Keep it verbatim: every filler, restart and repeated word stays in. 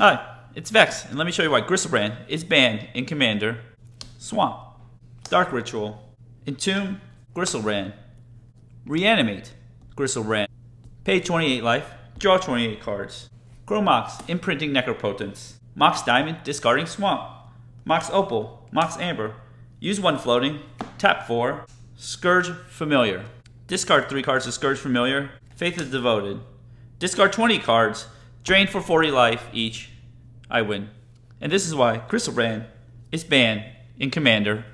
Hi, it's Vex, and let me show you why Griselbrand is banned in Commander. Swamp, Dark Ritual, Entomb, Griselbrand, Reanimate, Griselbrand, pay twenty-eight life, draw twenty-eight cards, Grow Mox, imprinting Necropotence, Mox Diamond, discarding Swamp, Mox Opal, Mox Amber, use one floating, tap four, Scourge Familiar, discard three cards to Scourge Familiar, Faith is Devoted, discard twenty cards, drain for forty life each, I win. And this is why Griselbrand is banned in Commander.